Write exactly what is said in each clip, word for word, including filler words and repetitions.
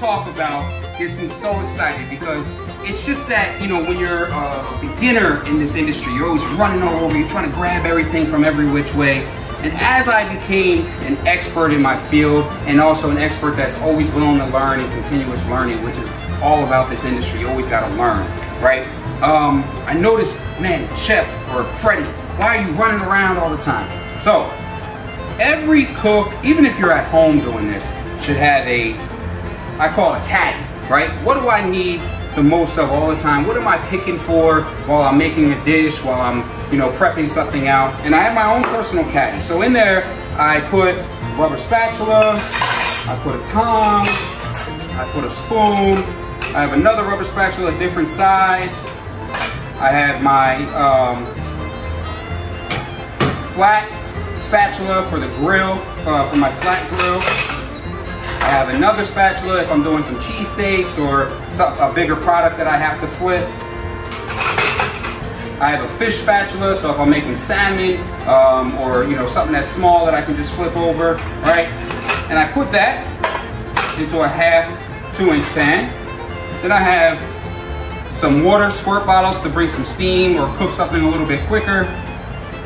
talk about gets me so excited, because it's just that, you know, when you're a beginner in this industry, you're always running all over, you're trying to grab everything from every which way. And as I became an expert in my field, and also an expert that's always willing to learn and continuous learning, which is all about this industry, you always gotta learn, right? Um, I noticed, man, Chef or Freddie, why are you running around all the time? So, every cook, even if you're at home doing this, should have a, I call it a caddy, right? What do I need the most of all the time? What am I picking for while I'm making a dish, while I'm, you know, prepping something out? And I have my own personal caddy. So in there, I put rubber spatula, I put a tong, I put a spoon, I have another rubber spatula, a different size. I have my um, flat spatula for the grill, uh, for my flat grill. I have another spatula if I'm doing some cheesesteaks or some, a bigger product that I have to flip. I have a fish spatula, so if I'm making salmon um, or, you know, something that's small that I can just flip over, right? And I put that into a half two-inch pan. Then I have some water squirt bottles to bring some steam or cook something a little bit quicker.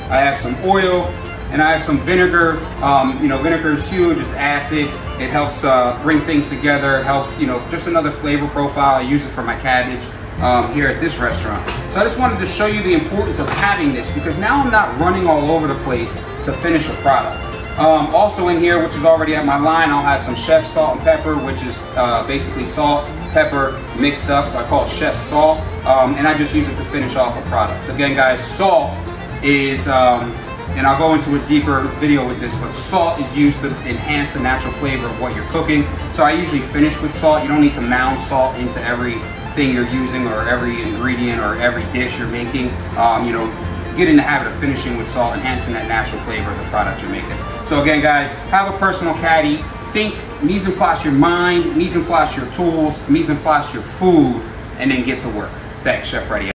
I have some oil. And I have some vinegar. Um, you know, vinegar is huge, it's acid. It helps uh, bring things together. It helps, you know, just another flavor profile. I use it for my cabbage um, here at this restaurant. So I just wanted to show you the importance of having this, because now I'm not running all over the place to finish a product. Um, also in here, which is already at my line, I'll have some chef salt and pepper, which is uh, basically salt, pepper mixed up. So I call it chef salt. Um, and I just use it to finish off a product. Again, guys, salt is, um, and I'll go into a deeper video with this, but salt is used to enhance the natural flavor of what you're cooking. So I usually finish with salt. You don't need to mound salt into everything you're using or every ingredient or every dish you're making. Um, you know, get in the habit of finishing with salt, enhancing that natural flavor of the product you're making. So again, guys, have a personal caddy. Think mise en place your mind, mise en place your tools, mise en place your food, and then get to work. Thanks, Chef Freddie.